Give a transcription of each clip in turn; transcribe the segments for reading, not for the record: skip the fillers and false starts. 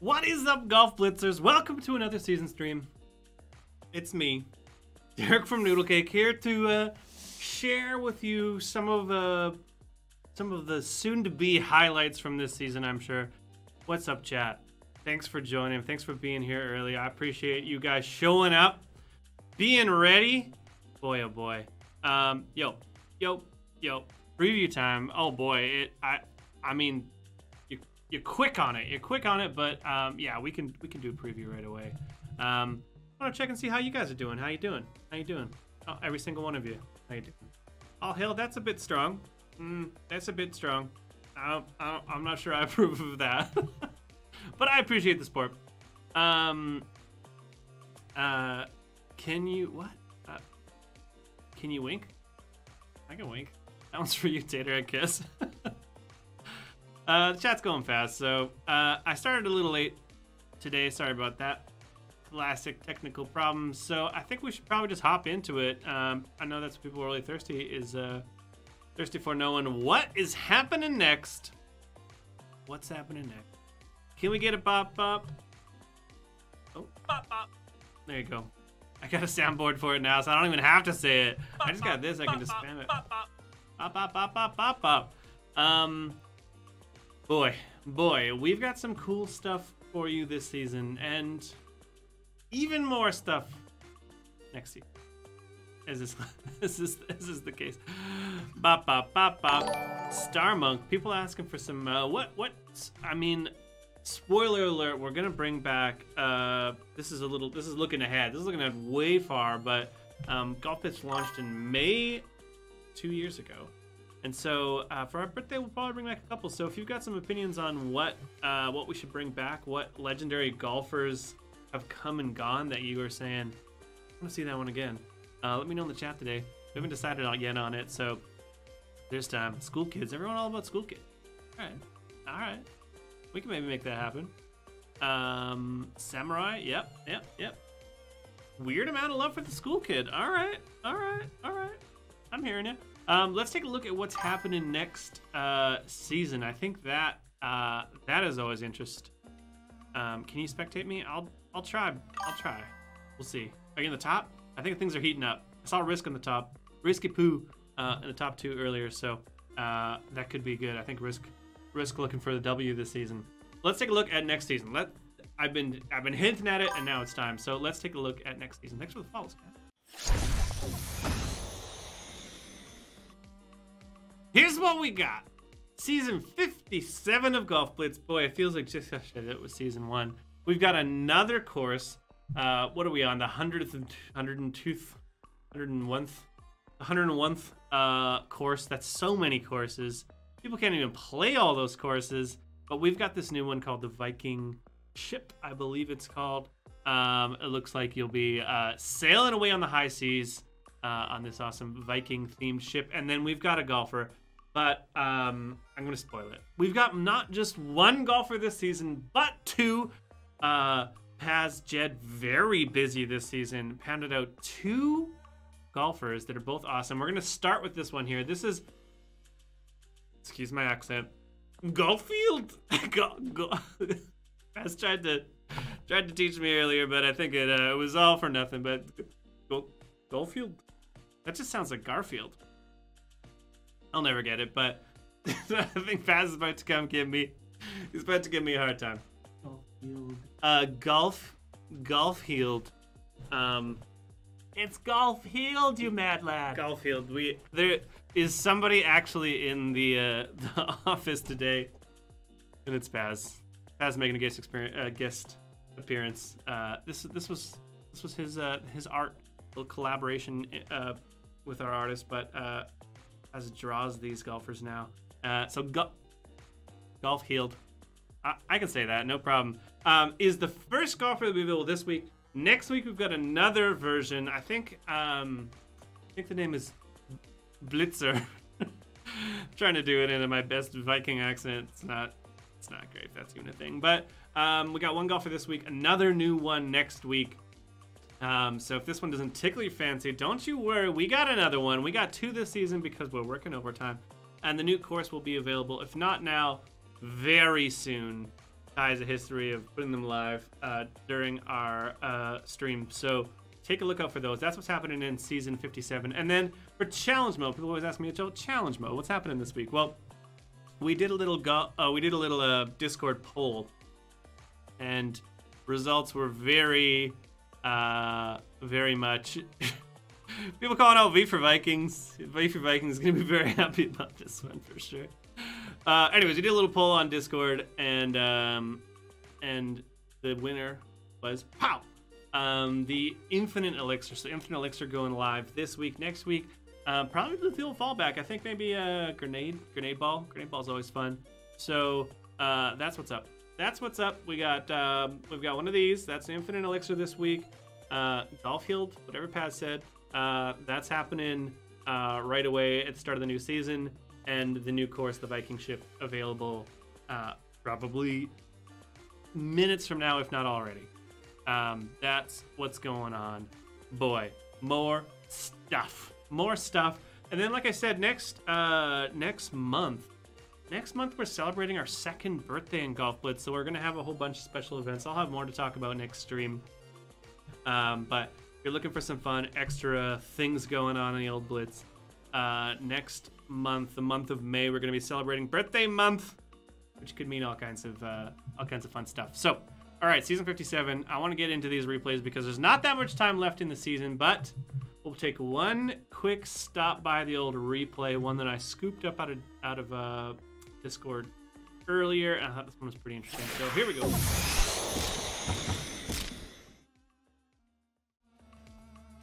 What is up, Golf Blitzers? Welcome to another season stream. It's me, Derek from Noodlecake, here to share with you some of the soon-to-be highlights from this season, I'm sure. What's up, chat? Thanks for joining. Thanks for being here early. I appreciate you guys showing up, being ready. Boy, oh boy. Yo. Preview time. Oh boy. I mean. You're quick on it, but yeah, we can do a preview right away. I want to check and see how you guys are doing. How you doing? Oh, every single one of you. How you doing? Oh hell, that's a bit strong. That's a bit strong. I'm not sure I approve of that, but I appreciate the support. Can you what? Can you wink? I can wink. That one's for you, Tater, I guess. The chat's going fast, so I started a little late today. Sorry about that. Classic technical problems. So I think we should probably just hop into it. I know that's what people are really thirsty is thirsty for knowing what is happening next. What's happening next? Can we get a bop bop? Oh, bop bop. There you go. I got a soundboard for it now, so I don't even have to say it. I just got this. I can just spam it. Bop bop bop bop bop bop. Boy, we've got some cool stuff for you this season, and even more stuff next season. Is this the case? Bop bop bop bop. Star Monk. People asking for some what? I mean, spoiler alert. We're gonna bring back. This is looking ahead. This is looking ahead way far. But Golf Blitz launched in May 2 years ago. And so for our birthday, we'll probably bring back a couple. So if you've got some opinions on what we should bring back, what legendary golfers have come and gone that you are saying, I want to see that one again. Let me know in the chat today. We haven't decided yet on it, so there's time. School kids. Everyone all about school kids. All right. We can maybe make that happen. Samurai. Yep. Weird amount of love for the school kid. All right. I'm hearing you. Let's take a look at what's happening next season. I think that that is always interesting. Can you spectate me? I'll try. We'll see. Are you in the top? I think things are heating up. I saw Risk on the top. Risky Poo in the top two earlier, so that could be good. I think Risk looking for the W this season. Let's take a look at next season. I've been hinting at it, and now it's time. So let's take a look at next season. Thanks for the follows, man. Here's what we got. Season 57 of Golf Blitz. Boy, it feels like just yesterday it was season 1. We've got another course. What are we on? The 101st course. That's so many courses. People can't even play all those courses. But we've got this new one called the Viking Ship, I believe it's called. It looks like you'll be sailing away on the high seas. On this awesome Viking themed ship, and then we've got a golfer, but I'm gonna spoil it. We've got not just one golfer this season, but two. Paz, Jed, very busy this season, pounded out two golfers that are both awesome. We're gonna start with this one here. This is, excuse my accent, Golffield. Paz tried to teach me earlier, but I think it was all for nothing. But Golffield. That just sounds like Garfield. I'll never get it, but I think Paz is about to come give me. He's about to give me a hard time. Golffield. It's Golffield, you mad lad. Golffield. There is somebody actually in the office today, and it's Paz. Paz making a guest appearance. This was his art. Collaboration with our artist, but as it draws these golfers now. So Golffield, I can say that, no problem. Is the first golfer that we will this week. Next week we've got another version. I think the name is Blitzer. Trying to do it in my best Viking accent. It's not great if that's even a thing. But we got one golfer this week, another new one next week. So if this one doesn't tickle your fancy, don't you worry. We got another one. We got two this season because we're working overtime. And the new course will be available, if not now, very soon. Kai has a history of putting them live during our stream, so take a look out for those. That's what's happening in season 57. And then for challenge mode, people always ask me, challenge mode, what's happening this week? Well, we did a little Discord poll, and results were very much people calling out V for Vikings. V for Vikings is gonna be very happy about this one for sure. Anyways, we did a little poll on Discord, and the winner was POW! The Infinite Elixir. So Infinite Elixir going live this week, next week. Probably the field fallback. I think maybe a grenade ball. Grenade ball's always fun. So that's what's up. That's what's up. We got we've got one of these. That's the Infinite Elixir this week. Golffield, whatever Paz said. That's happening right away at the start of the new season. And the new course, the Viking Ship, available probably minutes from now, if not already. That's what's going on. Boy, more stuff. More stuff. And then, like I said, next month we're celebrating our second birthday in Golf Blitz, so we're going to have a whole bunch of special events. I'll have more to talk about next stream. But if you're looking for some fun, extra things going on in the old Blitz, next month, the month of May, we're going to be celebrating birthday month, which could mean all kinds of fun stuff. So, all right, season 57. I want to get into these replays because there's not that much time left in the season, but we'll take one quick stop by the old replay, one that I scooped up out of Discord earlier, and I thought this one was pretty interesting. So here we go.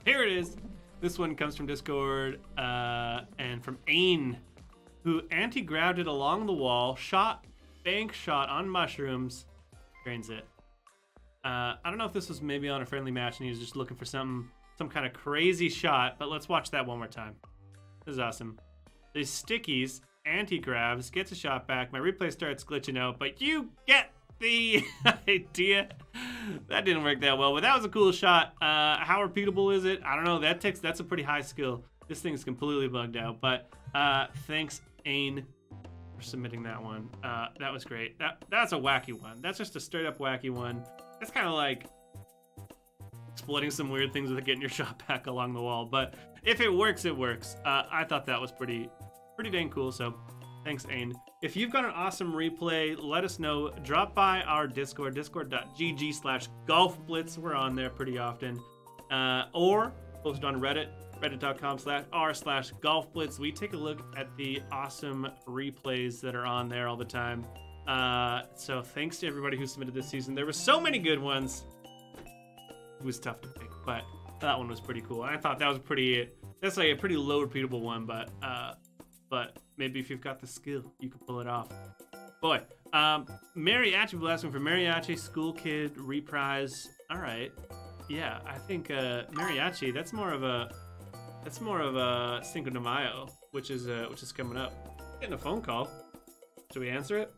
Here it is. This one comes from Discord and from Ain, who anti-gravitated along the wall, shot bank shot on mushrooms, drains it. I don't know if this was maybe on a friendly match and he was just looking for some kind of crazy shot, but let's watch that one more time. This is awesome. The stickies, anti-grabs, gets a shot back. My replay starts glitching out, but you get the idea. That didn't work that well, but that was a cool shot. How repeatable is it? I don't know. That's a pretty high skill. This thing's completely bugged out, but thanks, Ain, for submitting that one. That was great. That's a wacky one. That's just a straight up wacky one. That's kind of like exploiting some weird things with getting your shot back along the wall, but if it works, it works. I thought that was pretty dang cool, so thanks, Ain. If you've got an awesome replay, let us know. Drop by our Discord, discord.gg/golfblitz. We're on there pretty often. Or post on Reddit, reddit.com/r/golfblitz. We take a look at the awesome replays that are on there all the time. So thanks to everybody who submitted this season. There were so many good ones. It was tough to pick, but that one was pretty cool. I thought that was that's like a pretty low repeatable one, but maybe if you've got the skill, you can pull it off. Boy, Mariachi, the last one for Mariachi, school kid, reprise. All right, yeah, I think Mariachi. That's more of a Cinco de Mayo, which is coming up. Getting a phone call. Should we answer it?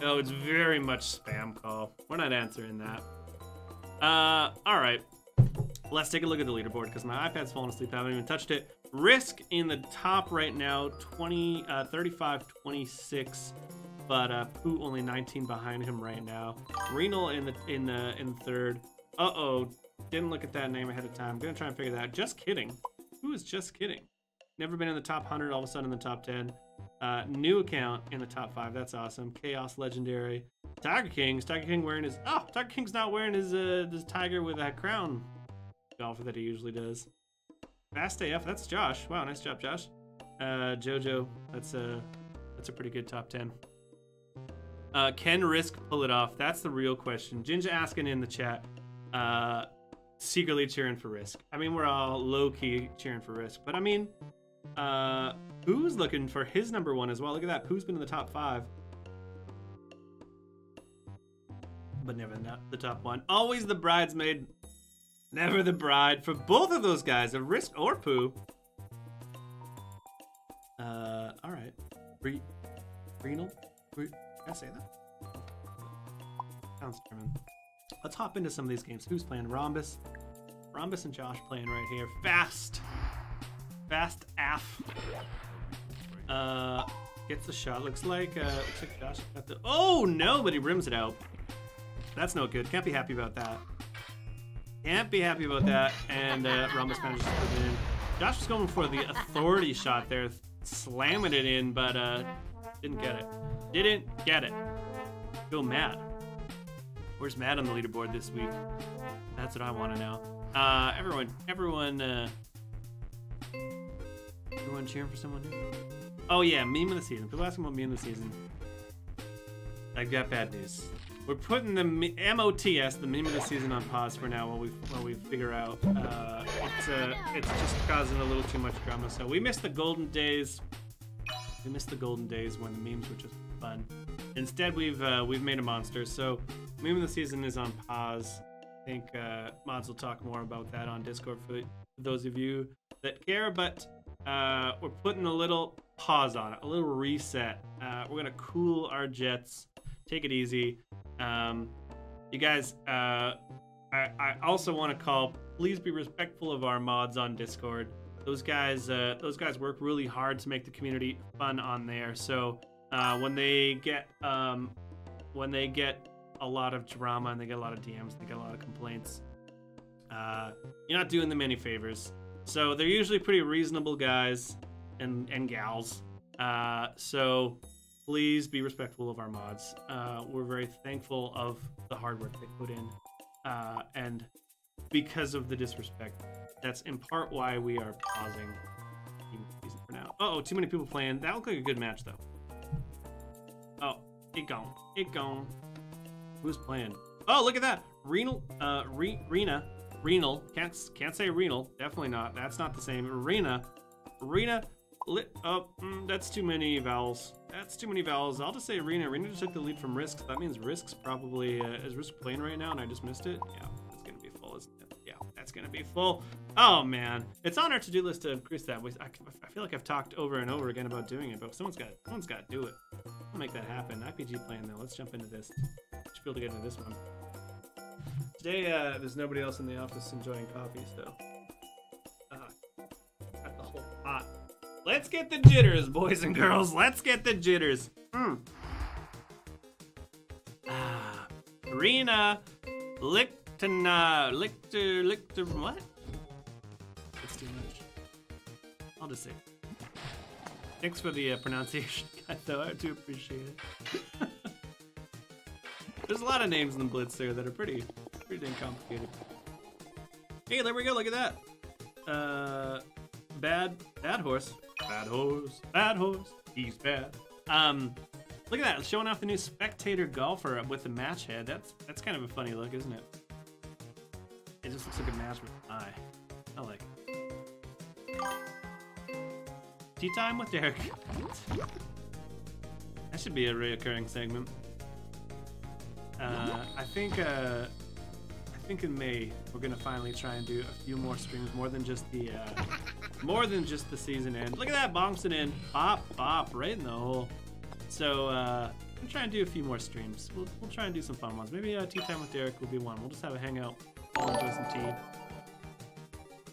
No, it's very much spam call. We're not answering that. All right, let's take a look at the leaderboard because my iPad's fallen asleep. I haven't even touched it. Risk in the top right now, 35-26, but Pooh only 19 behind him right now. Renal in third. Uh-oh, didn't look at that name ahead of time. I'm gonna try and figure that out. Just kidding. Who is just kidding? Never been in the top 100, all of a sudden in the top 10. New account in the top 5. That's awesome. Chaos Legendary. Tiger King's. Tiger King wearing his. Oh, Tiger King's not wearing his tiger with that crown golfer that he usually does. Fast AF, that's Josh. Wow, nice job, Josh. Jojo, that's a pretty good top 10. Can Risk pull it off? That's the real question. Ginger asking in the chat, secretly cheering for Risk. I mean, we're all low-key cheering for Risk, but I mean, Pooh's looking for his number one as well. Look at that, Pooh's been in the top 5. But never not the top one. Always the bridesmaid. Never the bride for both of those guys, a Risk or Pooh. All right. Renal? Can I say that? Sounds German. Let's hop into some of these games. Who's playing? Rhombus. Rhombus and Josh playing right here. Fast. Fast AF. Gets the shot. Looks like Josh got the... Oh, no, but he rims it out. That's no good. Can't be happy about that. Can't be happy about that. And Ramos manages to put it in. Josh was going for the authority shot there, slamming it in, but didn't get it. Didn't get it. Feel mad. Where's Matt on the leaderboard this week? That's what I want to know. Everyone cheering for someone new? Oh yeah, meme of the season. People asking about meme of the season. I've got bad news. We're putting the MOTS, the meme of the season, on pause for now while we figure out. It's just causing a little too much drama. So we missed the golden days. We missed the golden days when the memes were just fun. Instead, we've made a monster. So meme of the season is on pause. I think mods will talk more about that on Discord for those of you that care. But we're putting a little pause on it, a little reset. We're gonna cool our jets, take it easy. You guys, I also want to call, please be respectful of our mods on Discord. Those guys work really hard to make the community fun on there. So when they get a lot of drama and they get a lot of DMs, they get a lot of complaints, you're not doing them any favors. So they're usually pretty reasonable guys and gals. So please be respectful of our mods. We're very thankful of the hard work they put in. And because of the disrespect, that's in part why we are pausing for now. Uh-oh, too many people playing. That looked like a good match, though. Oh, it gone. It gone. Who's playing? Oh, look at that. Renal, Renal. Can't say Renal. Definitely not. That's not the same. Arena. Oh, that's too many vowels. That's too many vowels. I'll just say Arena. Arena just took the lead from Risk. That means Risk's probably... is Risk playing right now and I just missed it? Yeah, that's going to be full, isn't it? Yeah, that's going to be full. Oh, man. It's on our to-do list to increase that. I feel like I've talked over and over again about doing it, but someone's got to do it. I'll make that happen. IPG playing, though. Let's jump into this. Should be able to get into this one. Today, there's nobody else in the office enjoying coffee, so... got the whole pot. Let's get the jitters, boys and girls. Let's get the jitters. Rena Lichtena. Lichter, what? That's too much. I'll just say. Thanks for the pronunciation, though. I do appreciate it. There's a lot of names in the Blitzer that are pretty dang complicated. Hey, there we go. Look at that. Bad horse. He's bad. Look at that, showing off the new spectator golfer with the match head. That's kind of a funny look, isn't it? It just looks like a match with an eye. I like it. Tea time with Derek. That should be a reoccurring segment. I think in May we're gonna finally try and do a few more streams, more than just the season end. Look at that, bonks it in. Bop, right in the hole. So, I'm trying to do a few more streams. We'll try and do some fun ones. Maybe Tea Time with Derek will be one. We'll just have a hangout. We'll enjoy some tea.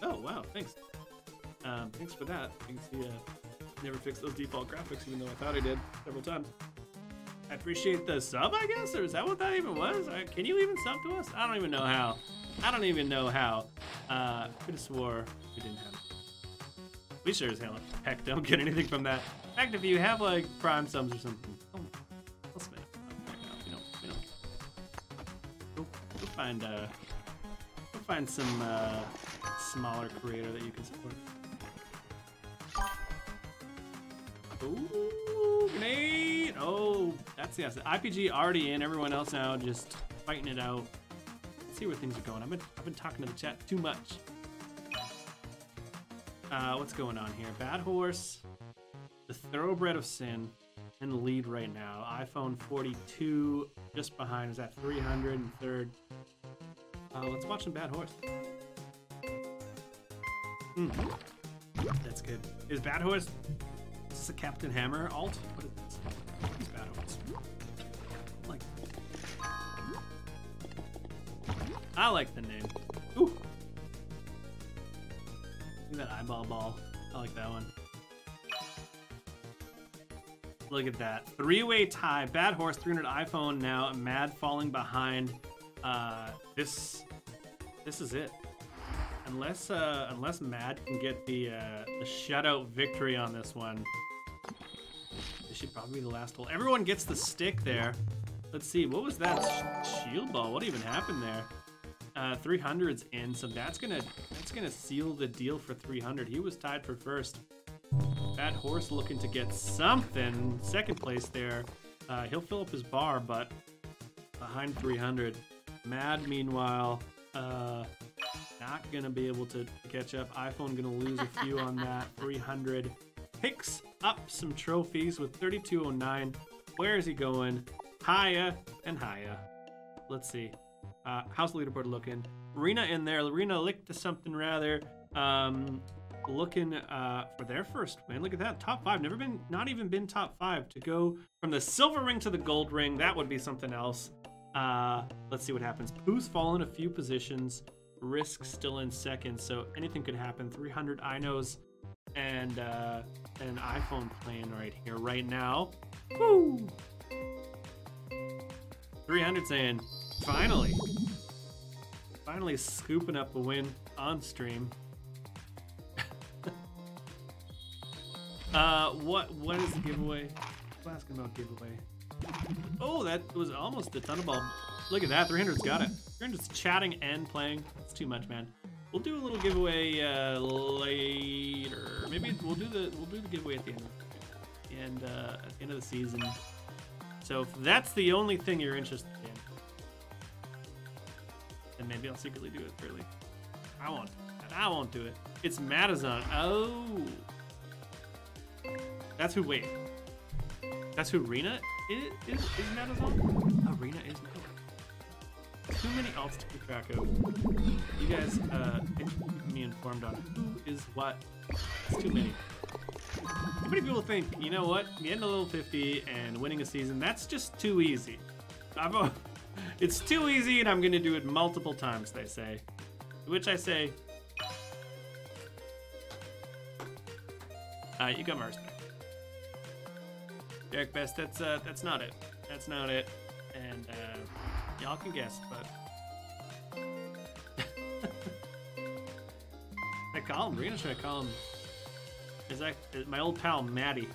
Oh, wow, thanks. Thanks for that. You can see, never fixed those default graphics, even though I thought I did several times. I appreciate the sub, I guess? Or is that what that even was? Can you even sub to us? I don't even know how. Could have swore we didn't have it. We sure as hell heck don't get anything from that. In fact, if you have like prime sums or something, I'll spend it. Go find some smaller creator that you can support. Ooh, grenade! Oh, that's the asset. IPG already in. Everyone else now just fighting it out. Let's see where things are going. I've been talking to the chat too much. What's going on here? Bad Horse, the Thoroughbred of Sin, in the lead right now. iPhone 42, just behind. Is that 303rd? Let's watch some Bad Horse. That's good. Is Bad Horse? Is this a Captain Hammer alt? What is this? What is Bad Horse? I like the name. Ooh. That eyeball ball. I like that one. Look at that. Three-way tie. Bad Horse, 300 iPhone now. Mad falling behind. This is it. Unless unless Mad can get the shutout victory on this one. This should probably be the last hole. Everyone gets the stick there. Let's see, what was that shield ball? What even happened there? 300's in, so that's gonna seal the deal for 300. He was tied for first. Bad Horse looking to get something. Second place there. He'll fill up his bar, but behind 300. Mad, meanwhile, not gonna be able to catch up. iPhone gonna lose a few on that. 300 picks up some trophies with 3209. Where is he going? Higher and higher. Let's see. How's the leaderboard looking? Rena in there. Rena licked to something rather. Looking for their first win. Look at that. Top five. Never been, not even been top five. To go from the silver ring to the gold ring, that would be something else. Let's see what happens. Pooh's fallen a few positions. Risk still in second, so anything could happen. 300 Inos and an iPhone playing right here, right now. Woo! 300's in. Finally. Finally scooping up a win on stream. What is the giveaway? I'm asking about giveaway. Oh, that was almost a Thunderball. Look at that, 300's got it. 300's chatting and playing. That's too much, man. We'll do a little giveaway later. Maybe we'll do the giveaway at the end. And at the end of the season. So if that's the only thing you're interested in, then maybe I'll secretly do it early. I won't do it. It's Madison. Oh. That's who, wait. That's who Rena is Madison? Oh, Rena is Madison. Too many alts to keep track of. You guys keep me informed on who is what. It's too many. How many people think, you know what, getting a level 50 and winning a season, that's just too easy. It's too easy and I'm gonna do it multiple times, they say. Which I say, you got my respect. Derek Best, that's not it. That's not it. And y'all can guess, but I call him, we're gonna try to call him. Is that my old pal Maddie?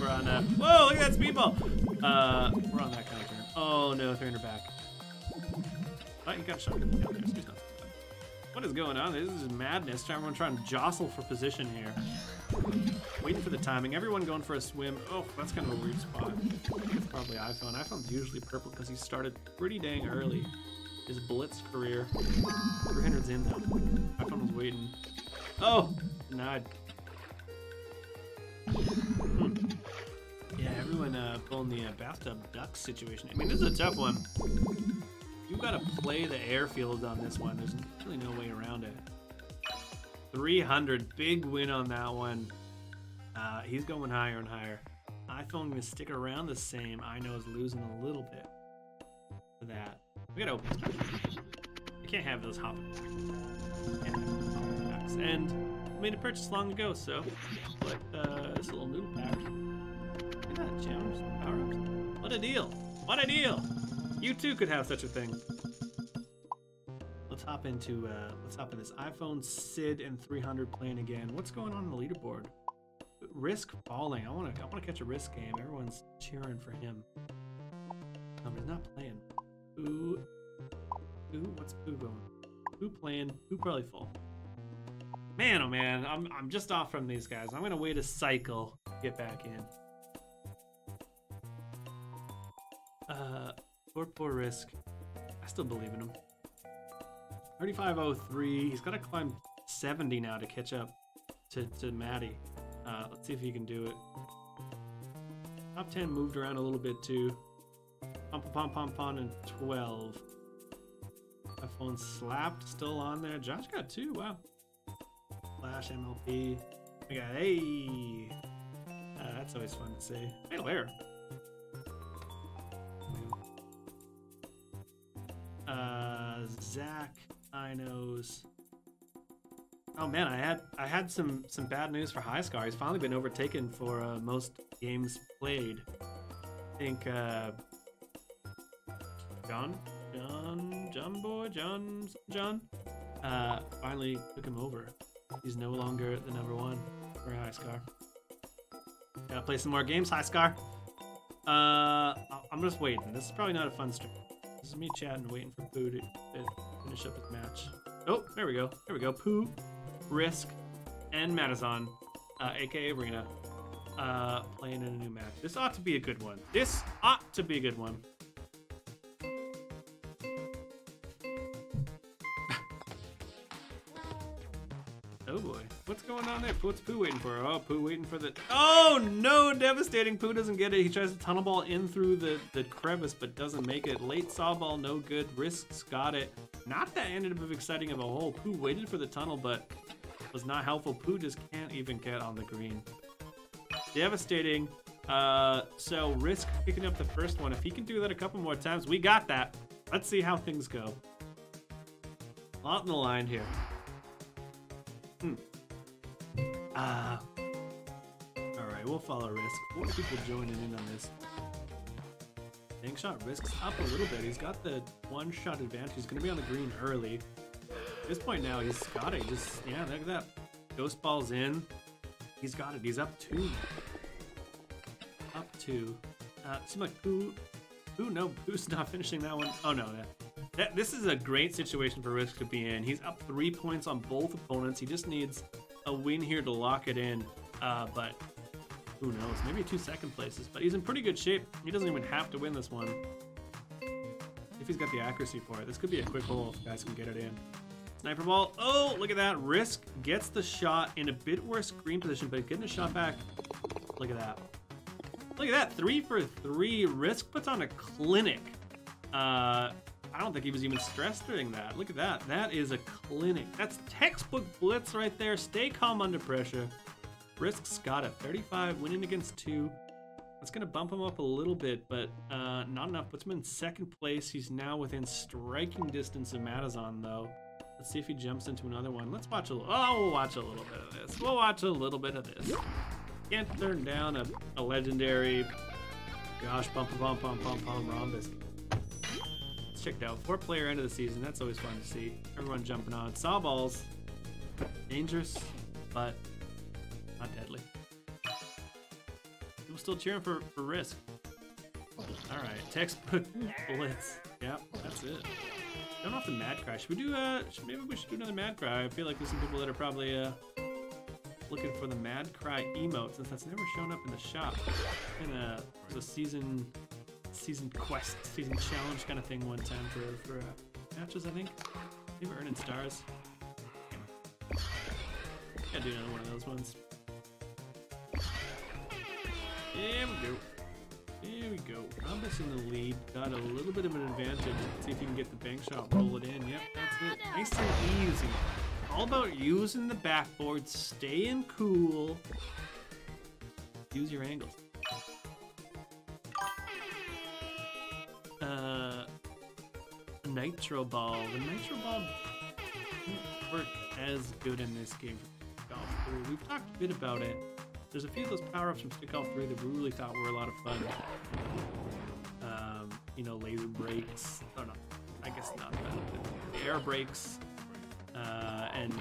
We're on. Whoa! Look at that speedball. We're on that kind of turn. Oh no, 300 back. Oh, you got shot. No, what is going on? This is madness. Everyone trying to jostle for position here. Waiting for the timing. Everyone going for a swim. Oh, that's kind of a weird spot. It's probably iPhone. iPhone's usually purple because he started pretty dang early. His Blitz career. 300's in though. iPhone was waiting. Oh, denied. Yeah, everyone pulling the bathtub duck situation. I mean, this is a tough one. You gotta play the airfield on this one. There's really no way around it. 300, big win on that one. He's going higher and higher. iPhone gonna stick around the same. I know is losing a little bit for that. We gotta open. I can't have those hopping ducks. And made a purchase long ago, so but this little noodle pack. Look at that, gems, power-ups. What a deal! What a deal! You too could have such a thing. Let's hop into this iPhone, Sid, and 300 playing again. What's going on in the leaderboard? Risk falling. I wanna catch a Risk game. Everyone's cheering for him. He's not playing. Who? What's Pooh going? Who playing? Who probably full? Man, oh man, I'm just off from these guys. I'm gonna wait a cycle to get back in. Poor Risk. I still believe in him. 3503. He's gotta climb 70 now to catch up to Maddie. Let's see if he can do it. Top 10 moved around a little bit too. Pom-pom-pom-pom and 12. My phone slapped, still on there. Josh got 2, wow. Flash MLP. We got hey. That's always fun to see. Hey, Lair. Zach Inos. Oh man, I had some bad news for Highscar. He's finally been overtaken for most games played. I think John finally took him over. He's no longer the #1. All right, hi, Scar. Gotta play some more games. Hi, Scar. I'm just waiting. This is probably not a fun stream. This is me chatting, waiting for Pooh to finish up his match. Oh, there we go. There we go. Pooh, Risk, and Matazon, aka Rena, playing in a new match. This ought to be a good one. This ought to be a good one. Oh boy, what's going on there? What's Pooh waiting for? Oh, Pooh waiting for the... Oh no, devastating. Pooh doesn't get it. He tries to tunnel ball in through the crevice, but doesn't make it. Late saw ball, no good. Risks got it. Not that ended up exciting of a hole. Pooh waited for the tunnel, but was not helpful. Pooh just can't even get on the green. Devastating. So Risk picking up the first one. If he can do that a couple more times, we got that. Let's see how things go. A lot on the line here. Alright, we'll follow Risk. More people joining in on this. Dang shot, Risk's up a little bit. He's got the one-shot advantage. He's going to be on the green early. At this point now, he's got it. Just, yeah, look at that. Ghost ball's in. He's got it. He's up 2. Up 2. Seems like Pooh, no, Pooh's not finishing that one. Oh, no, yeah. This is a great situation for Risk to be in. He's up 3 points on both opponents. He just needs a win here to lock it in. But who knows? Maybe 2 second places. But he's in pretty good shape. He doesn't even have to win this one. If he's got the accuracy for it. This could be a quick hole if guys can get it in. Sniper ball. Oh, look at that. Risk gets the shot in a bit worse green position, but getting a shot back. Look at that. Look at that. 3 for 3. Risk puts on a clinic. I don't think he was even stressed during that. Look at that. That is a clinic. That's textbook blitz right there. Stay calm under pressure. Risk's got it. 35, winning against 2. That's going to bump him up a little bit, but not enough. Puts him in second place. He's now within striking distance of Matazon, though. Let's see if he jumps into another one. Let's watch a little. Oh, we'll watch a little bit of this. We'll watch a little bit of this. Can't turn down a legendary, gosh, bump rhombus. Checked out. 4-player end of the season. That's always fun to see. Everyone jumping on. Saw balls. Dangerous, but not deadly. People still cheering for Risk. Alright. Textbook blitz. Yep, that's it. Don't know if the Mad Cry. Should we do maybe we should do another Mad Cry. I feel like there's some people that are probably looking for the Mad Cry emote, since that's never shown up in the shop. In there's a season quest, season challenge kind of thing one time for matches, I think. They were earning stars. Gotta do another one of those ones. There we go. There we go. Rhombus in the lead. Got a little bit of an advantage. Let's see if you can get the bank shot, roll it in. Yep, that's it. Nice and easy. All about using the backboard, staying cool. Use your angles. Nitro ball. The nitro ball didn't work as good in this game for Golf 3. We've talked a bit about it. There's a few of those power-ups from Stick Off 3 that we really thought were a lot of fun. You know, laser breaks. Oh no, I guess not. But air breaks and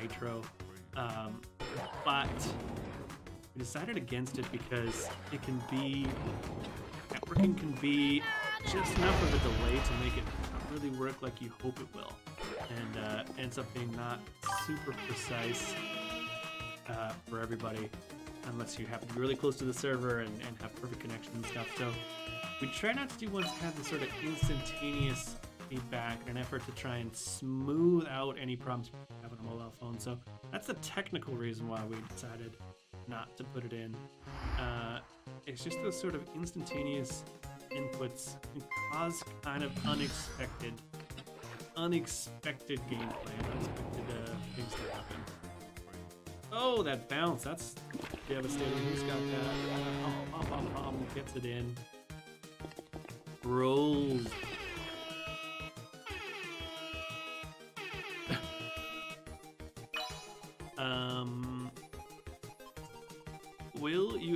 nitro. But we decided against it because it can be. Networking can be just enough of a delay to make it really work like you hope it will, and ends up being not super precise for everybody, unless you happen to be really close to the server and have perfect connection and stuff. So we try not to do ones that have the sort of instantaneous feedback in an effort to try and smooth out any problems we have on a mobile phone. So that's the technical reason why we decided not to put it in. It's just those sort of instantaneous inputs can cause kind of unexpected gameplay, unexpected things to happen. Oh, that bounce, that's devastating. He's got that. Gets it in. Rolls. Will you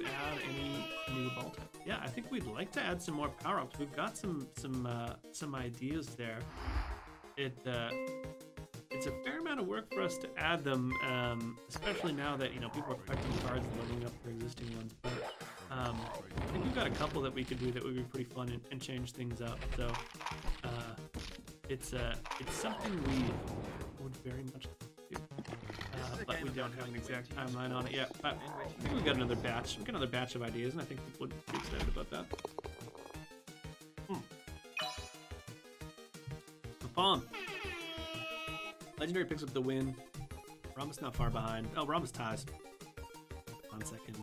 we'd like to add some more power-ups. We've got some ideas there. It's a fair amount of work for us to add them, especially now that, you know, people are collecting cards and loading up their existing ones. But I think we've got a couple that we could do that would be pretty fun and change things up. So it's something we would very much do, but we don't have an exact timeline on it yet. But I think we've got another batch. We've got another batch of ideas, and I think people would be excited about that. The Palm. Legendary picks up the win. Rama's not far behind. Oh, Rama's ties. 1 second.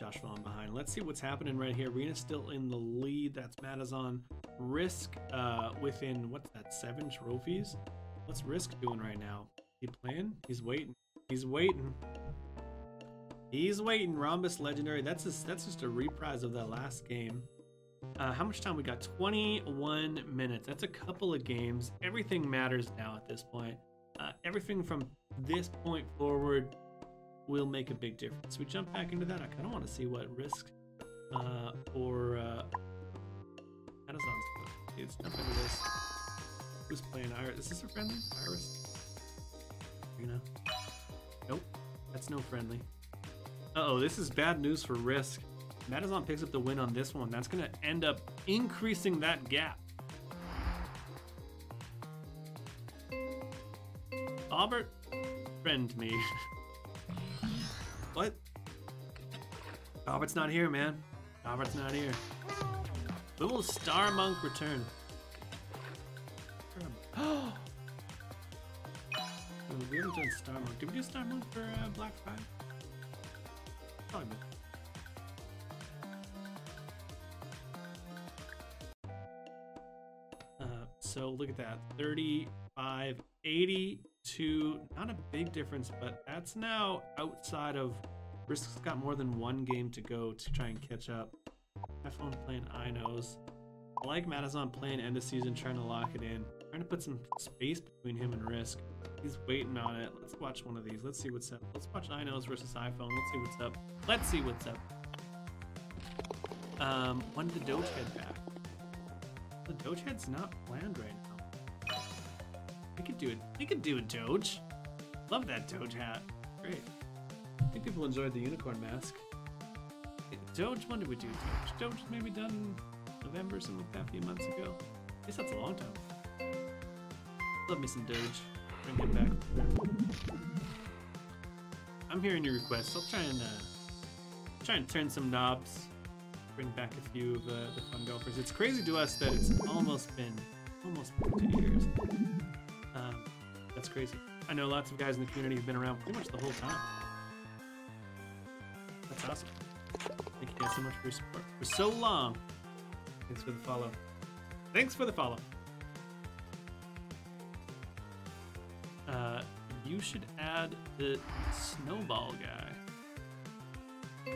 Josh falling behind. Let's see what's happening right here. Rena's still in the lead. That's Madazon. Risk within, what's that, 7 trophies? What's Risk doing right now? He playing? He's waiting. He's waiting. He's waiting. Rhombus Legendary. That's just a reprise of that last game. How much time we got? 21 minutes. That's a couple of games. Everything matters now at this point. Everything from this point forward will make a big difference. We jump back into that. I kind of want to see what Risk or Amazon's doing. Let's jump into this. Who's playing Iris? Is this a friendly? Iris? You know? Nope. That's no friendly. Uh-oh, this is bad news for Risk. Madazon picks up the win on this one. That's going to end up increasing that gap. Albert, friend me. What? Albert's not here, man. Albert's not here. When will Star Monk return? Oh! We haven't done Star Monk. Did we do Star Monk for Black Friday? Probably not. So look at that, 35, 82, not a big difference, but that's now outside of, Risk's got more than one game to go to try and catch up. My phone playing Inos. I like Madazon playing end of season, trying to lock it in, trying to put some space between him and Risk. He's waiting on it. Let's watch one of these. Let's see what's up. Let's watch Inos versus iPhone. Let's see what's up. Let's see what's up. When did the Doge head back? The Doge head's not planned right now. We could do it. We could do a Doge. Love that Doge hat. Great. I think people enjoyed the unicorn mask. Doge, when did we do Doge? Doge was maybe done in November, something like that, a few months ago. I guess that's a long time. Love me some Doge. Bring it back. I'm hearing your requests. I'll try and turn some knobs. Bring back a few of the fun golfers. It's crazy to us that it's almost been 2 years. That's crazy. I know lots of guys in the community who've been around pretty much the whole time. That's awesome. Thank you guys so much for your support for so long. Thanks for the follow. Thanks for the follow. You should add the snowball guy.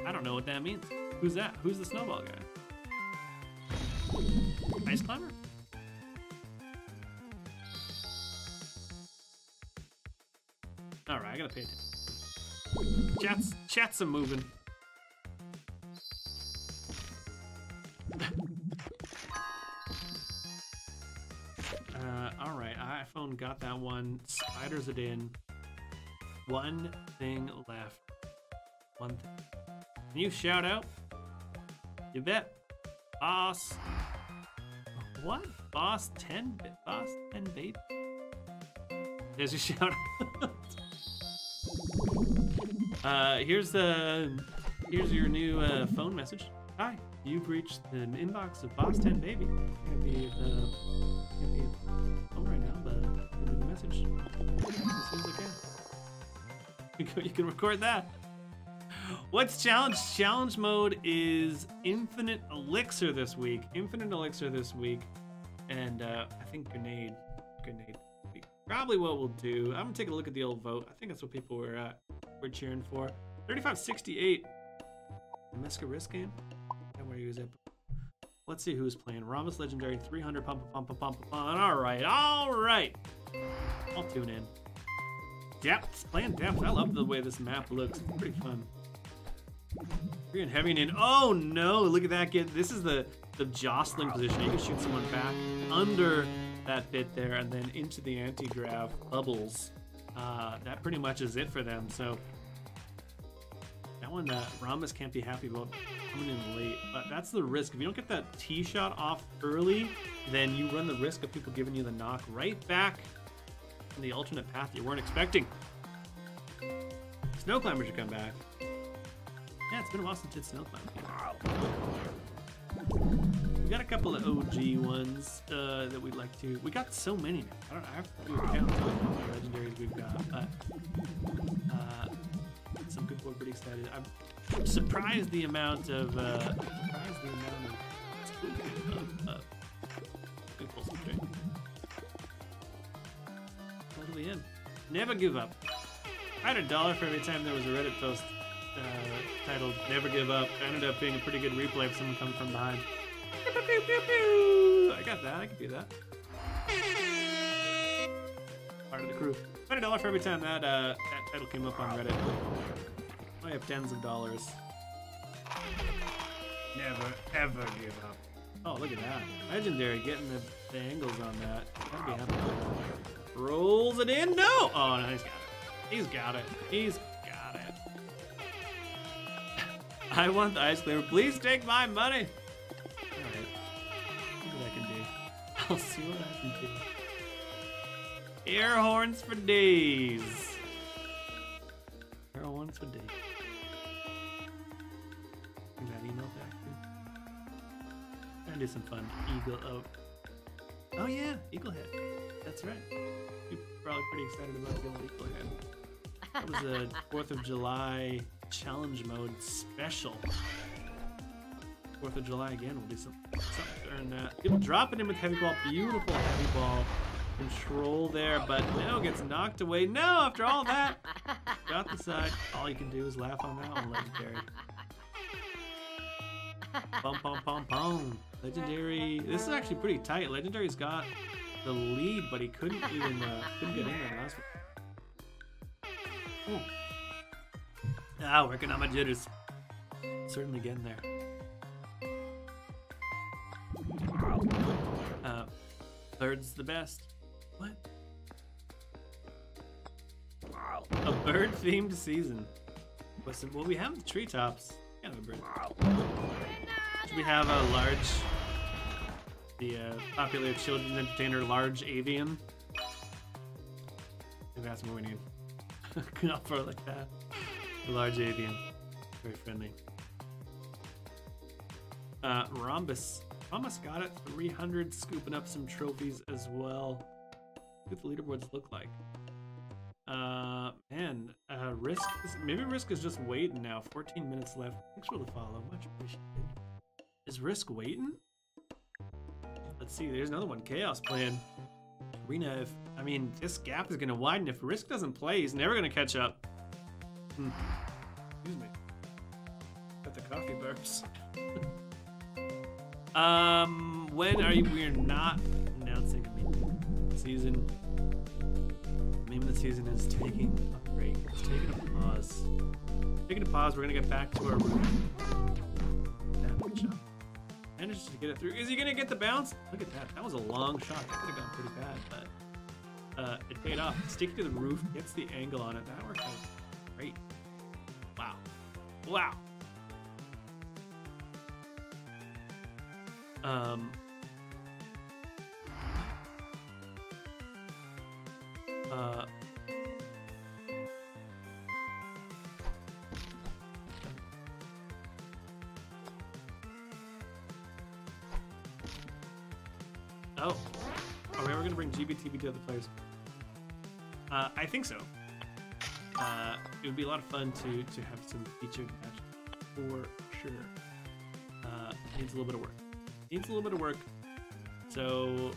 I don't know what that means. Who's that? Who's the snowball guy? Ice climber? Alright, I gotta pay attention. Chats are moving. Alright, iPhone got that one. Spiders it in. One thing left. One thing. Can you shout out? You bet. Boss. What? Boss 10 bit? Boss 10 bait? There's your shout out. Here's your new phone message. Hi, you've reached the inbox of Boss 10 Baby. Can't be home right now, but I'll leave a message as soon as I can. You can record that. What's challenge? Challenge mode is Infinite Elixir this week. Infinite Elixir this week, and I think grenade. Probably what we'll do. I'm gonna take a look at the old vote. I think that's what people were cheering for. 35-68. The Mesca Risk game. And where he was at. Let's see who's playing. Rhombus Legendary 300. Pump. All right. I'll tune in. Depth. Playing Depth. I love the way this map looks. It's pretty fun. You're in heavy and in. Oh no! Look at that. This is the jostling position. You can shoot someone back under that bit there, and then into the anti-grav bubbles. That pretty much is it for them. So that one, Ramos can't be happy about coming in late. But that's the risk. If you don't get that tee shot off early, then you run the risk of people giving you the knock right back on the alternate path you weren't expecting. Snow climbers should come back. Yeah, it's been a while since it's snow climbing. We got a couple of OG ones that we'd like to. We got so many now. I don't know. I have to count how many legendaries we've got, but some people are pretty excited. I'm surprised the amount of totally in. Never give up. I had $1 for every time there was a Reddit post titled "Never Give Up." That ended up being a pretty good replay if someone comes from behind. I got that. I can do that. Part of the crew. $20 for every time that that title came up on Reddit. I have tens of dollars. Never ever give up. Oh, look at that. Legendary getting the angles on that. That'd be happy. Rolls it in. No. Oh no, he's got it. He's got it. He's got it. I want the ice cleaver. Please take my money. I'll see what I can do. Air horns for days. Air horns for days. Bring that email back, dude. Trying to do some fun. Eagle out. Oh yeah, eagle head. That's right. You're probably pretty excited about the old eagle head. That was the 4th of July challenge mode special. 4th of July again, we'll do something to earn that. People dropping in with heavy ball, beautiful heavy ball control there, but no, gets knocked away. No, after all that, got the side. All you can do is laugh on that one, legendary. Bum, bum, bum, bum. Legendary, this is actually pretty tight. Legendary's got the lead, but he couldn't even, couldn't get in on the last one. Ooh. Ah, working on my jitters. Certainly getting there. Third's the best. What? Wow. A bird themed season. Listen, well, we have the treetops. Kind of a bird. Wow. Should we have a large, the popular children's entertainer, large avian? Maybe that's what we need. Not for like that. A large avian. Very friendly. Rhombus. Almost got it. 300, scooping up some trophies as well. What do the leaderboards look like? Man, Risk. Maybe Risk is just waiting now. 14 minutes left. Thanks for the follow. Much appreciated. Is Risk waiting? Let's see. There's another one. Chaos playing. Arena. If, I mean, this gap is going to widen. If Risk doesn't play, he's never going to catch up. Excuse me. Got the coffee burps. When are you? We're not announcing the season. The name of the season is taking a break. It's taking a pause. Taking a pause. We're gonna get back to our room. Managed to get it through. Is he gonna get the bounce? Look at that. That was a long shot. That could have gotten pretty bad, but it paid off. Stick to the roof. Gets the angle on it. That worked out great. Wow. Wow. Oh, are we ever gonna bring GBTB to other players? I think so. It would be a lot of fun to have some featured matches for sure. Needs a little bit of work. Needs a little bit of work, so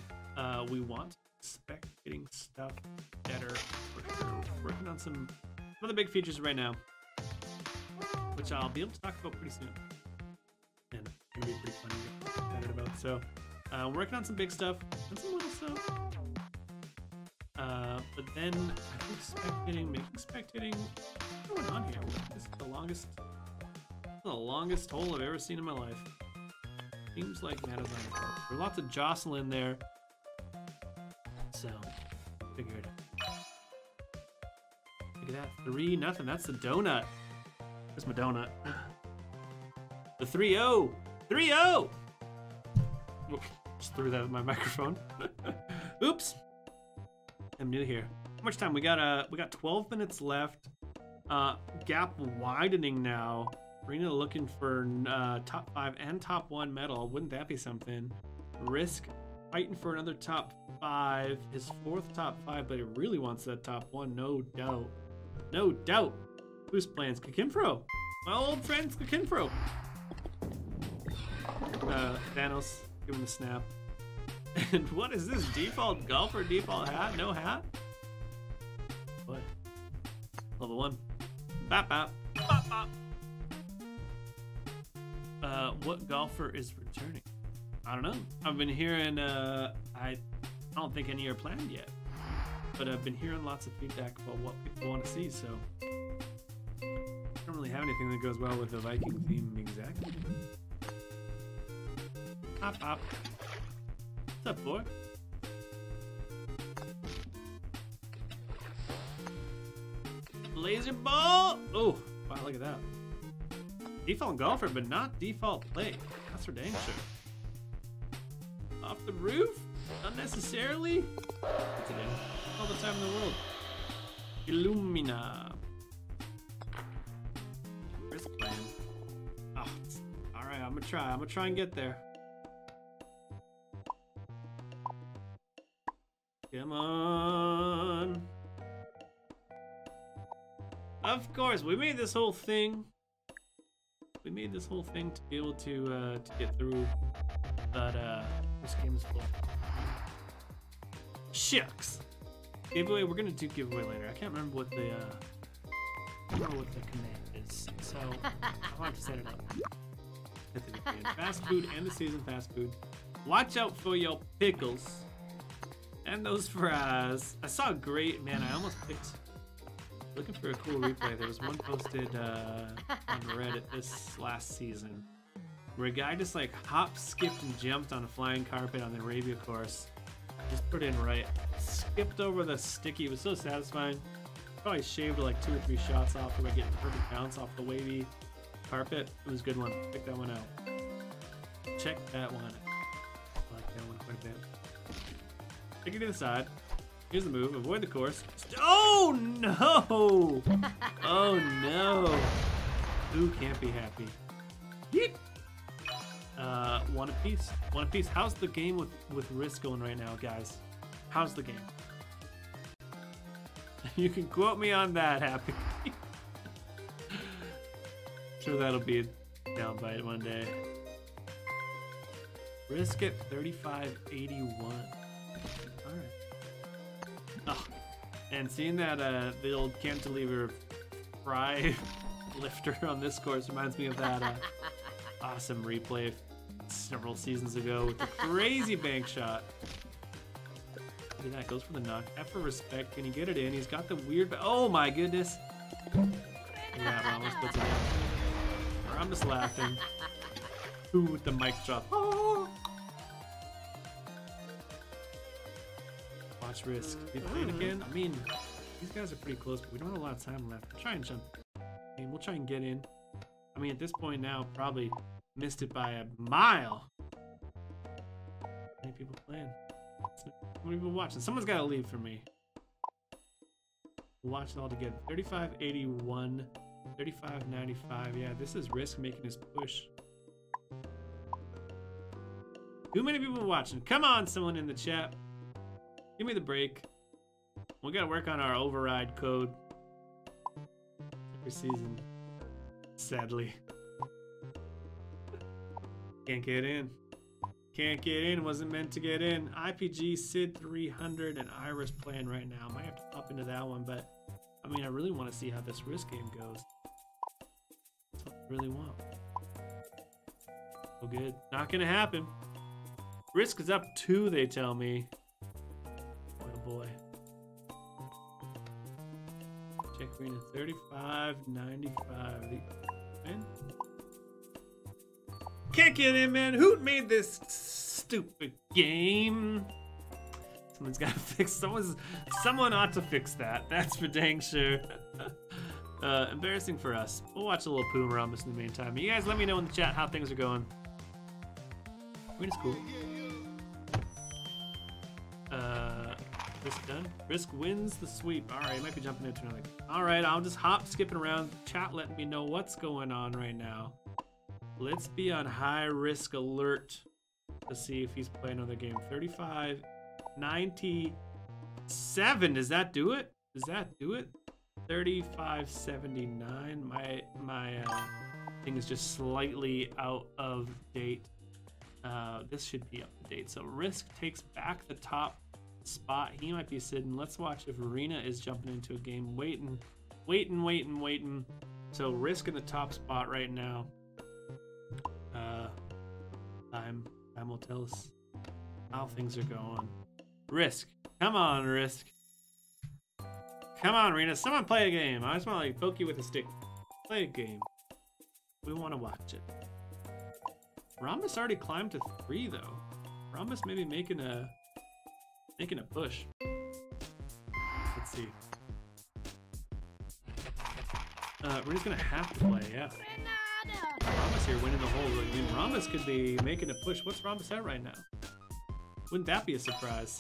we want to expect getting stuff better. We're working on some of the big features right now, which I'll be able to talk about pretty soon, and it's gonna be pretty fun to get excited about. So, working on some big stuff and some little stuff, but then I'm expecting, making spectating. What's going on here? This is the longest the longest hole I've ever seen in my life. Seems like that is unimportant. There's lots of jostling there. So, figured. Look at that. 3-0. That's the donut. That's my donut. The 3-0. 3-0! Just threw that at my microphone. Oops. I'm new here. How much time? We got 12 minutes left. Gap widening now. Rena looking for top 5 and top 1 medal. Wouldn't that be something? Risk fighting for another top 5. His 4th top 5, but he really wants that top 1. No doubt. No doubt. Who's playing? Kakinfro. My old friend Kakinfro. Thanos giving a snap. And what is this? Default golfer? Default hat? No hat? What? Level 1. Bop bop. Bop bop. What golfer is returning? I don't know. I've been hearing, I don't think any are planned yet. But I've been hearing lots of feedback about what people want to see, so. I don't really have anything that goes well with the Viking theme exactly. Pop pop. What's up, boy? Laser ball! Oh, wow, look at that. Default golfer, but not default play. That's for dang sure. Off the roof? Unnecessarily? That's it, all the time in the world. Illumina. Risk plan. Oh, alright, I'm gonna try. I'm gonna try and get there. Come on. Of course, we made this whole thing. We made this whole thing to be able to get through. But this game is full. Shucks. Giveaway. We're gonna do giveaway later. I can't remember what the command is. So I'll have to set it up. Fast food and the season fast food. Watch out for your pickles. And those fries. I saw a great man. I almost picked. Looking for a cool replay. There was one posted on Reddit this last season, where a guy just like hopped, skipped, and jumped on a flying carpet on the Arabia course. Just put in right. Skipped over the sticky. It was so satisfying. Probably shaved like 2 or 3 shots off. We were getting perfect bounce off the wavy carpet. It was a good one. Check that one out. Check that one out. I like that one quite a bit. Take it to the side. Here's the move. Avoid the course. Oh no! Oh no! Who can't be happy? Yeet. One apiece. One apiece. How's the game with Risk going right now, guys? How's the game? You can quote me on that, Happy. Sure that'll be a downbite one day. Risk at 3581. Oh, and seeing that the old cantilever fry lifter on this course reminds me of that awesome replay several seasons ago with the crazy bank shot. Look at that, goes for the knock. F for respect. Can he get it in? He's got the weird. Oh my goodness! Yeah, Ramos puts it in. I'm just laughing. Ooh, with the mic drop. Oh. Risk. Did he play it again? I mean, these guys are pretty close, but we don't have a lot of time left. We'll try and jump. I mean, we'll try and get in. I mean, at this point now, probably missed it by a mile. How many people playing? How many people watching? Someone's got to leave for me. We'll watch it all together. 3581, 3595. Yeah, this is Risk making his push. Too many people watching. Come on, someone in the chat. Give me the break. We gotta work on our override code every season. Sadly, can't get in. Can't get in. Wasn't meant to get in. IPG Sid 300 and Iris playing right now. Might have to pop into that one, but I mean, I really want to see how this Risk game goes. That's what I really want. Oh, good. Not gonna happen. Risk is up 2. They tell me. Boy. Check arena 3595. Kick it in, man. Who made this stupid game? Someone's gotta fix. Someone ought to fix that. That's for dang sure. Embarrassing for us. We'll watch a little Poomarama in the meantime. You guys, let me know in the chat how things are going. Arena's cool. This done. Risk wins the sweep. All right, might be jumping into another. All right, I'll just hop, skipping around. Chat, let me know what's going on right now. Let's be on high risk alert to see if he's playing another game. 35, 97. Does that do it? Does that do it? 35.79. My thing is just slightly out of date. This should be up to date. So Risk takes back the top spot. He might be sitting. Let's watch if Arena is jumping into a game. Waiting. So Risk in the top spot right now. Time will tell us how things are going. Risk, come on, Risk. Come on, Arena. Someone play a game. I just want to like poke you with a stick. Play a game. We want to watch it. Rhombus already climbed to 3 though. Rhombus maybe making a push. Let's see. We're just gonna have to play, yeah. Rhombus here winning the hole. I mean, Rhombus could be making a push. What's Rhombus at right now? Wouldn't that be a surprise?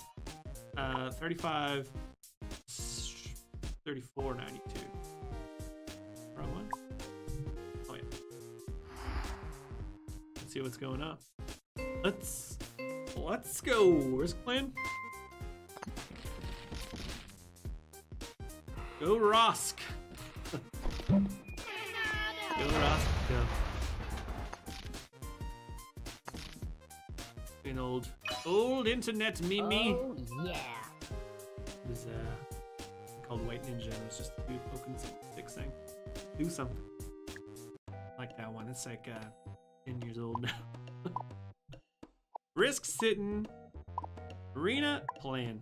35, 34, 92. Wrong one? Oh yeah. Let's see what's going on. Let's go. Where's Clan? Go Rosk. Go Rosk. Go. An old internet meme. Oh yeah. There's called White Ninja. And it's just a dude poking some sticks saying, "Do something." I like that one. It's like 10 years old now. Risk sitting, Arena playing.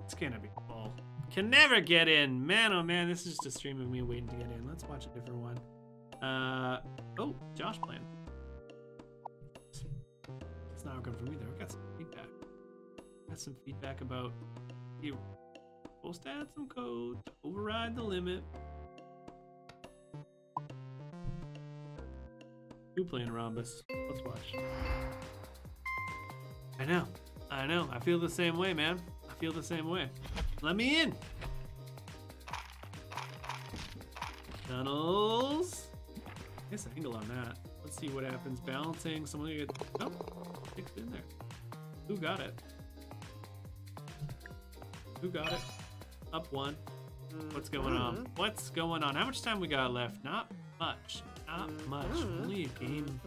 It's gonna be ball. Can never get in, man. Oh man, this is just a stream of me waiting to get in. Let's watch a different one. Oh, Josh playing. It's not working for me though. We got some feedback. Got some feedback about you. Supposed to add some code to override the limit. You playing Rhombus? Let's watch. I know. I feel the same way, man. I feel the same way. Let me in. Tunnels. I guess angle on that. Let's see what happens. Balancing. Someone get. Oh, it's in there. Who got it? Up one. What's going on? What's going on? How much time we got left? Not much. Only a game.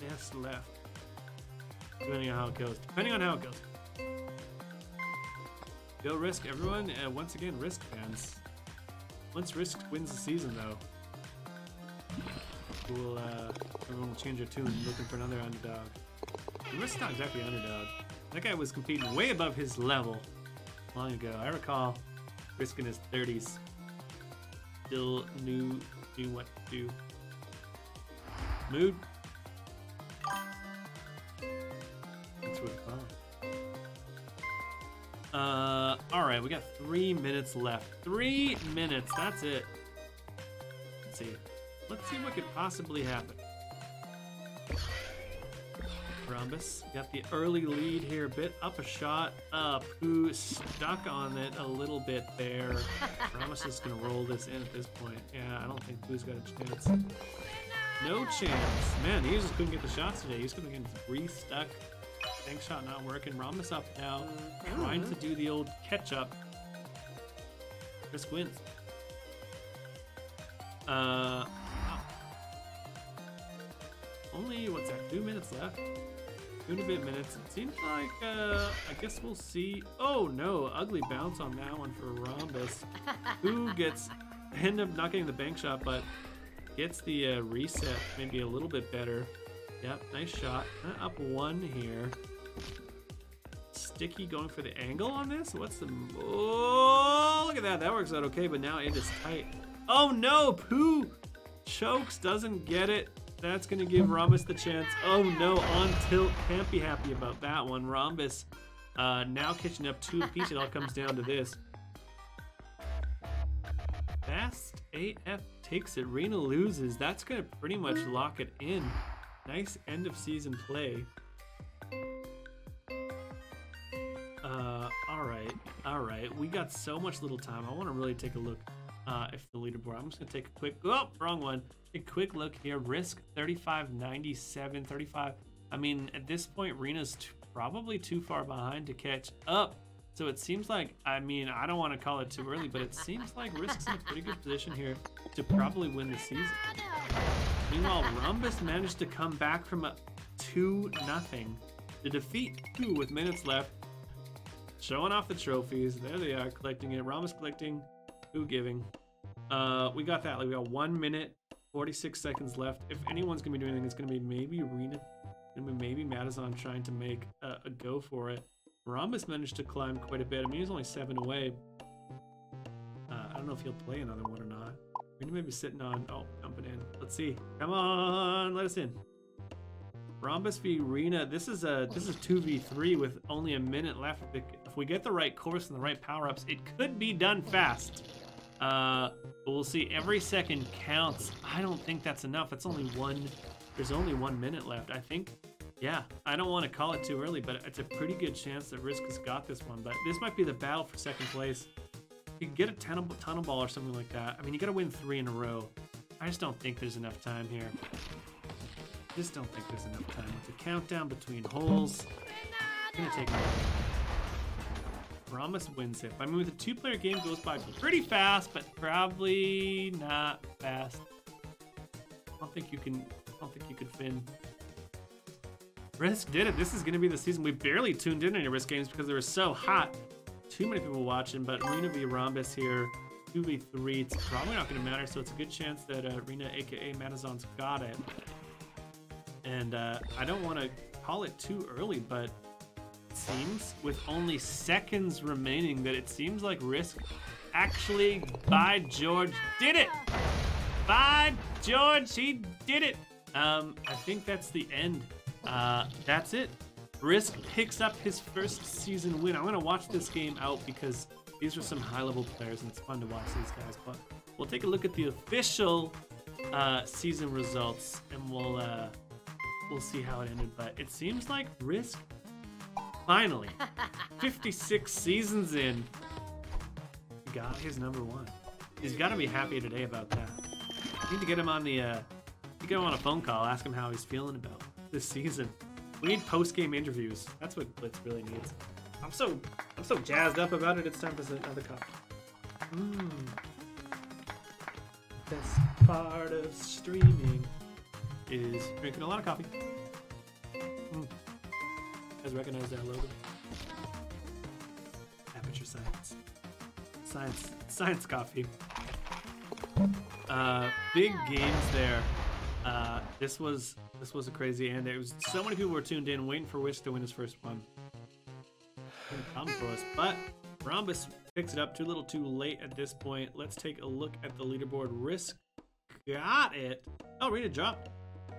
Yes, left. Depending on how it goes. Go Risk, everyone. Once again, Risk fans. Once Risk wins the season, though, we'll, everyone will change their tune, looking for another underdog. Risk's not exactly underdog. That guy was competing way above his level long ago. I recall Risk in his 30s. Still knew what to do. Mood. All right, we got 3 minutes left. 3 minutes, that's it. Let's see what could possibly happen. Rhombus got the early lead here, bit up a shot up. Who stuck on it a little bit there. Rhombus is gonna roll this in at this point. Yeah, I don't think Boo's got a chance. No chance, man. He just couldn't get the shots today. He's gonna get re-stuck. Bank shot not working. Rhombus up now, trying to do the old catch up. Risk wins. Wow. Only what's that? 2 minutes left. 2 and a bit minutes. It seems like I guess we'll see. Oh no, ugly bounce on that one for Rhombus, who gets end up not getting the bank shot, but gets the reset maybe a little bit better. Yep, nice shot. Up one here. Sticky going for the angle on this. What's the? Oh, look at that. That works out okay, but now it is tight. Oh no, Pooh Chokes, doesn't get it. That's going to give Rhombus the chance. Oh no, on tilt. Can't be happy about that one. Rhombus now catching up 2 apiece. It all comes down to this. Fast AF takes it. Rena loses. That's going to pretty much lock it in. Nice end of season play. All right. We got so much little time. I want to really take a look. If the leaderboard, I'm just gonna take a quick, oh, wrong one. A quick look here. Risk 35.97, 35. I mean, at this point, Rena's probably too far behind to catch up. So it seems like, I mean, I don't want to call it too early, but it seems like Risk's in a pretty good position here to probably win the season. Meanwhile, Rhombus managed to come back from a 2-0 to defeat 2 with minutes left. Showing off the trophies. There they are, collecting it. Rhombus collecting. Who giving? We got that. Like, we got 1 minute, 46 seconds left. If anyone's gonna be doing anything, it's gonna be maybe Rena, and maybe Madison trying to make a go for it. Rhombus managed to climb quite a bit. I mean, he's only 7 away. I don't know if he'll play another one or not. Rena may be sitting on. Oh, jumping in. Let's see. Come on, let us in. Rhombus v Rena. This is 2v3 with only a minute left. If we get the right course and the right power ups, it could be done fast. But we'll see. Every second counts. I don't think that's enough. It's only one. There's only 1 minute left, I think. Yeah, I don't want to call it too early, but it's a pretty good chance that Risk has got this one. But this might be the battle for second place. You can get a tunnel ball or something like that. I mean, you got to win 3 in a row. I just don't think there's enough time here. Just don't think there's enough time. With the countdown between holes, it's gonna take a while. Rhombus wins it. I mean, with a 2-player game, goes by pretty fast, but probably not fast. I don't think you can fin. Risk did it. This is gonna be the season. We barely tuned in any Risk games because they were so hot. Too many people watching, but Rena v Rhombus here, 2v3. It's probably not gonna matter, so it's a good chance that Rena, aka Madazon's got it. And I don't want to call it too early, but it seems with only seconds remaining that it seems like Risk actually, by George, did it! By George, he did it! I think that's the end. That's it. Risk picks up his first season win. I'm going to watch this game out because these are some high-level players and it's fun to watch these guys. But we'll take a look at the official season results and we'll see how it ended, but it seems like Risk finally, 56 seasons in, got his #1. He's got to be happy today about that. We need to get him on the, get him on a phone call, ask him how he's feeling about this season. We need post-game interviews. That's what Blitz really needs. I'm so jazzed up about it. It's time for another cup. Best part of streaming is drinking a lot of coffee. You guys recognize that logo? Aperture Science. Science coffee. Big games there. This was a crazy end. There was so many people were tuned in waiting for Risk to win his first one. Didn't come for us, but Rhombus picks it up too little too late at this point. Let's take a look at the leaderboard. Risk got it. Oh, Rena dropped.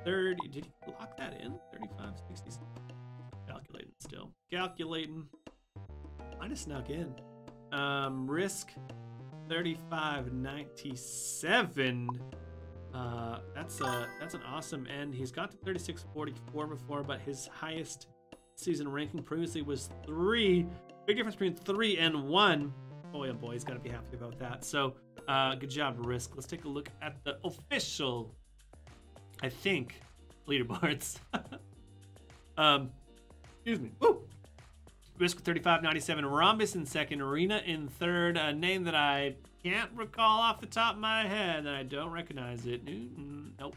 30, did he lock that in? 35, 60, calculating still. Calculating. I just snuck in. Risk 35.97. That's an awesome end. He's got to 36.44 before, but his highest season ranking previously was 3. Big difference between 3 and 1. Oh yeah, boy, he's gotta be happy about that. So good job, Risk. Let's take a look at the official, I think, leaderboards. Excuse me. Woo! Risk 35.97, Rhombus in second, Rena in third. A name that I can't recall off the top of my head, and I don't recognize it. Nope.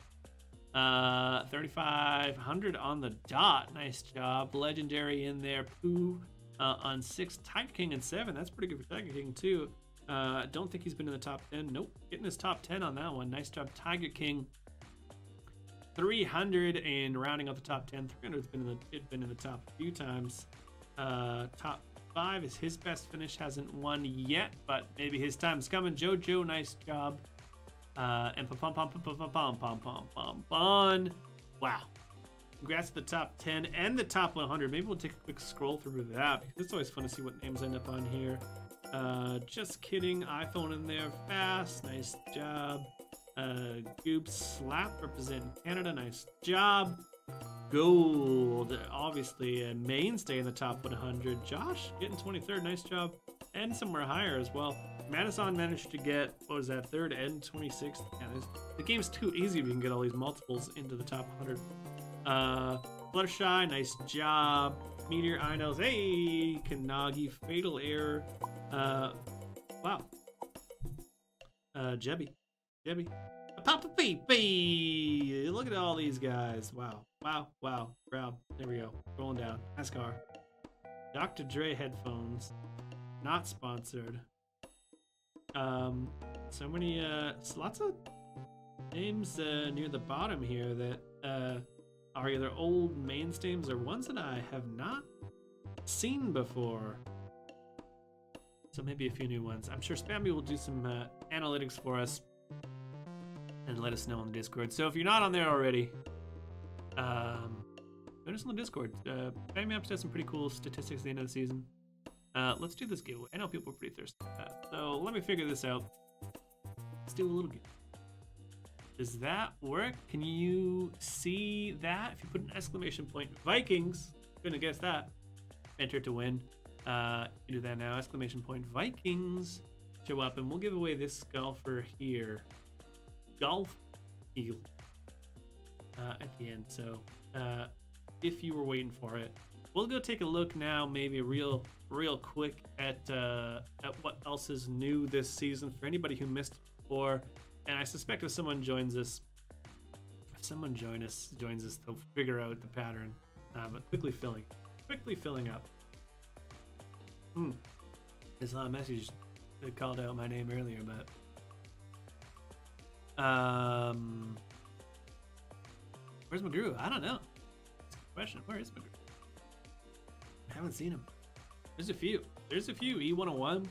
3,500 on the dot. Nice job. Legendary in there. Pooh on 6. Tiger King in 7. That's pretty good for Tiger King too. Don't think he's been in the top 10. Nope. Getting his top 10 on that one. Nice job, Tiger King. 300 and rounding out the top 10. 300's been in the top a few times. Top 5 is his best finish. Hasn't won yet, but maybe his time's coming. JoJo, nice job. And wow. Congrats to the top 10 and the top 100. Maybe we'll take a quick scroll through that, because it's always fun to see what names end up on here. Just kidding. iPhone in there. Fast. Nice job. Goop Slap representing Canada. Nice job. Gold, obviously a mainstay in the top 100. Josh getting 23rd. Nice job. And somewhere higher as well. Madison managed to get, what was that, 3rd and 26th. Yeah, the game's too easy if you can get all these multiples into the top 100. Fluttershy, nice job. Meteor, Inos, hey! Kanagi, Fatal Error. Wow. Jebby. Papa Pee-Pee! Look at all these guys. Wow. Proud. There we go. Rolling down. NASCAR. Dr. Dre headphones. Not sponsored. So many, lots of names near the bottom here that are either old mainstays or ones that I have not seen before. So maybe a few new ones. I'm sure Spammy will do some analytics for us and let us know on the Discord. So if you're not on there already, let us know on the Discord. Spammy Maps does some pretty cool statistics at the end of the season. Let's do this giveaway. I know people are pretty thirsty for that. So let me figure this out. Let's do a little giveaway. Does that work? Can you see that? If you put an exclamation point, Vikings, couldn't guess that. Enter to win. You do that now. Exclamation point, Vikings. Show up, and we'll give away this golfer here. Golffield. At the end. So if you were waiting for it. We'll go take a look now, maybe real quick at what else is new this season for anybody who missed it before. And I suspect if someone joins us, they'll figure out the pattern. But quickly filling up. There's a lot of messages that called out my name earlier, but where's McGrew? I don't know. That's a good question. Where is McGrew? I haven't seen him. There's a few. E101.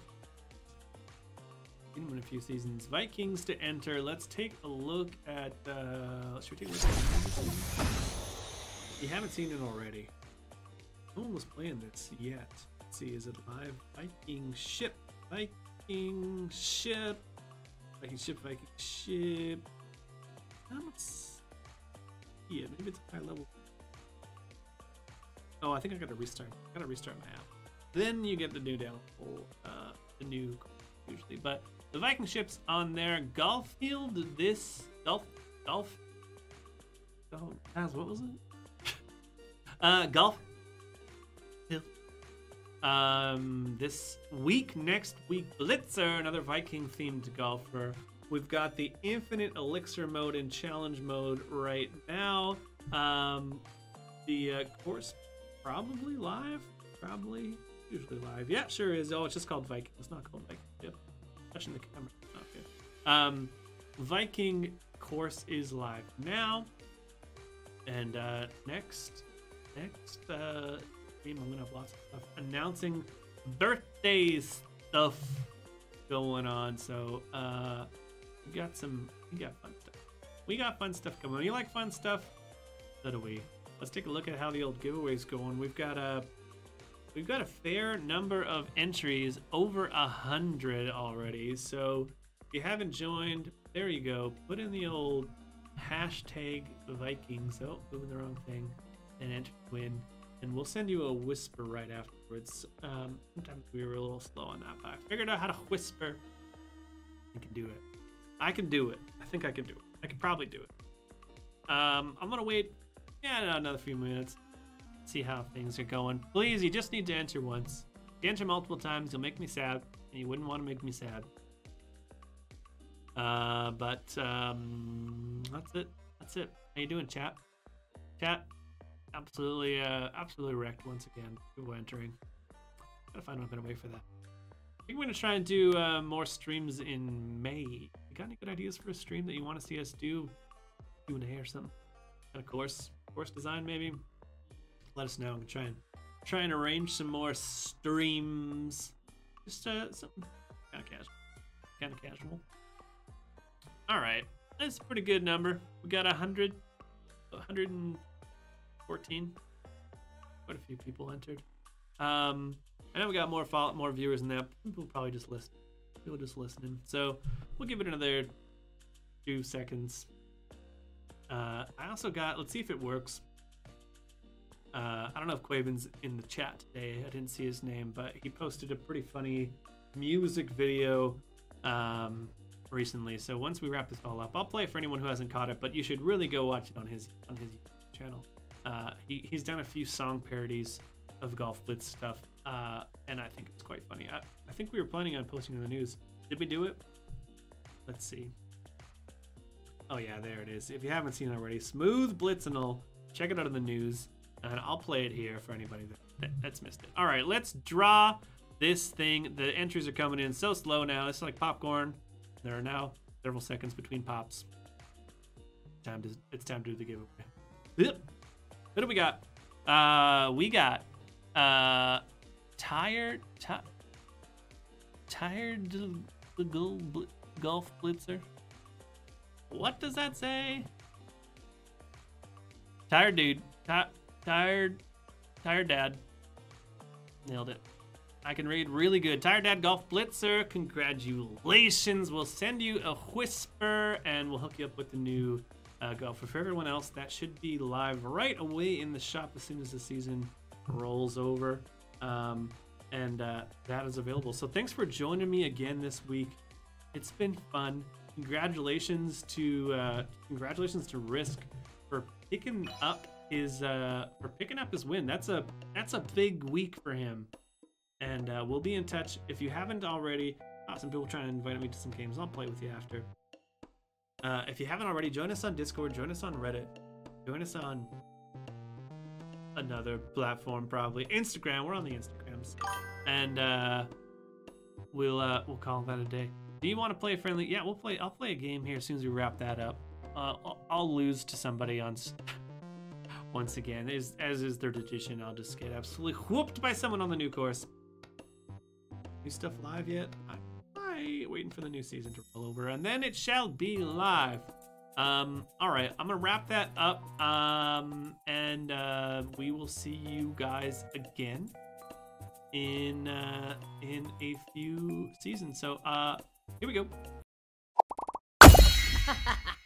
Seen him in a few seasons. Vikings to enter. Let's take a look at. You haven't seen it already. No one was playing this yet. Let's see, is it live? Viking ship. I don't see it. Maybe it's a high level. Oh, I think I gotta restart. My app. Then you get the new download, the new usually. But the Viking ship's on there. Golffield. This golf. Oh, Paz, what was it? Golf. This week, next week, Blitzer, another Viking-themed golfer. We've got the Infinite Elixir mode and Challenge mode right now. The course. Probably live? Probably. Usually live. Yeah, sure is. Oh, it's just called Viking. It's not called Viking. Yep. Touching the camera. Not good. Viking course is live now. And next I'm going to have lots of stuff. Announcing birthday stuff going on. So we got fun stuff. Coming on. You like fun stuff? So do we. Let's take a look at how the old giveaway's going. We've got a fair number of entries, over 100 already. So if you haven't joined, there you go. Put in the old hashtag Vikings. Oh, doing the wrong thing, and enter to win. And we'll send you a whisper right afterwards. Sometimes we were a little slow on that, but I figured out how to whisper. I think I can do it. I could probably do it. I'm gonna wait. Yeah, another few minutes. See how things are going. Please, you just need to enter once. If you enter multiple times, you'll make me sad, and you wouldn't want to make me sad. That's it. How you doing, chat? Chat, absolutely wrecked once again. People entering. Gotta find a better way for that. I think we're gonna try and do more streams in May. You got any good ideas for a stream that you want to see us do? Q&A or something. And of course. Course design, maybe. Let us know. I'm try and arrange some more streams. Just something kind of casual. All right, that's a pretty good number. We got 100, 114. Quite a few people entered. I know we got more viewers than that. People probably just listen. People just listening. So we'll give it another 2 seconds. I also got. Let's see if it works. I don't know if Quaven's in the chat today. I didn't see his name, but he posted a pretty funny music video recently. So once we wrap this all up, I'll play it for anyone who hasn't caught it. But you should really go watch it on his channel. He's done a few song parodies of Golf Blitz stuff, and I think it's quite funny. I think we were planning on posting in the news. Did we do it? Let's see. Oh yeah, there it is. If you haven't seen it already, Smooth Blitz and all, check it out in the news, and I'll play it here for anybody that's missed it. All right, let's draw this thing. The entries are coming in so slow now. It's like popcorn. There are now several seconds between pops. It's time to do the giveaway. Yep. What do we got? We got tired the golf blitzer. What does that say? Tired dude. Tired dad. Nailed it. I can read really good. Tired dad golf blitzer. Congratulations. We'll send you a whisper and we'll hook you up with the new golfer. For everyone else, that should be live right away in the shop as soon as the season rolls over. That is available. So thanks for joining me again this week. It's been fun. Congratulations to Risk for picking up his win. That's a big week for him. And we'll be in touch if you haven't already. Some people trying to invite me to some games. I'll play with you after. If you haven't already, join us on Discord. Join us on Reddit. Join us on another platform, probably Instagram. We're on the Instagrams, and we'll call that a day. Do you want to play friendly? Yeah, we'll play. I'll play a game here as soon as we wrap that up. I'll lose to somebody on once again, as is their tradition. I'll just get absolutely whooped by someone on the new course. New stuff live yet? I'm waiting for the new season to roll over, and then it shall be live. All right, I'm gonna wrap that up, and we will see you guys again in a few seasons. So. Here we go.